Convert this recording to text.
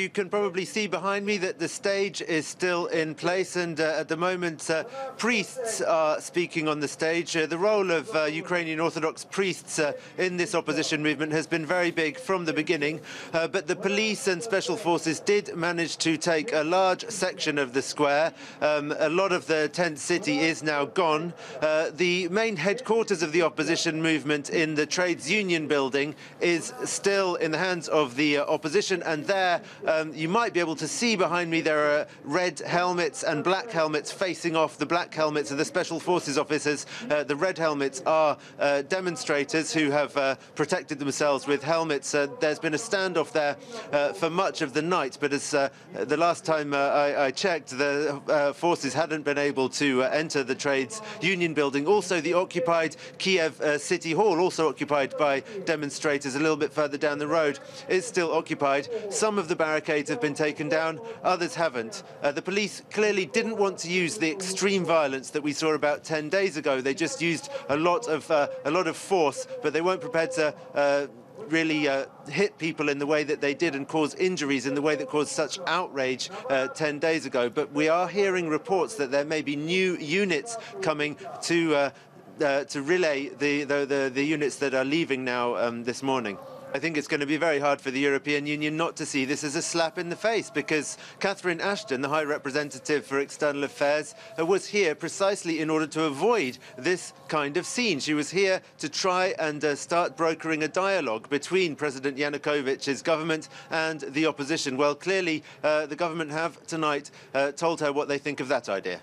You can probably see behind me that the stage is still in place, and at the moment priests are speaking on the stage. The role of Ukrainian Orthodox priests in this opposition movement has been very big from the beginning, but the police and special forces did manage to take a large section of the square. A lot of the tent city is now gone. The main headquarters of the opposition movement in the trades union building is still in the hands of the opposition, and there you might be able to see behind me there are red helmets and black helmets facing off. The black helmets are the special forces officers. The red helmets are demonstrators who have protected themselves with helmets. There's been a standoff there for much of the night, but as the last time I checked, the forces hadn't been able to enter the trades union building. Also, the occupied Kiev City Hall, also occupied by demonstrators a little bit further down the road, is still occupied. Some of the barricades have been taken down, others haven't. The police clearly didn't want to use the extreme violence that we saw about 10 days ago. They just used a lot of force, but they weren't prepared to really hit people in the way that they did and cause injuries in the way that caused such outrage 10 days ago. But we are hearing reports that there may be new units coming to relay the units that are leaving now this morning. I think it's going to be very hard for the European Union not to see this as a slap in the face, because Catherine Ashton, the High Representative for External Affairs, was here precisely in order to avoid this kind of scene. She was here to try and start brokering a dialogue between President Yanukovych's government and the opposition. Well, clearly the government have tonight told her what they think of that idea.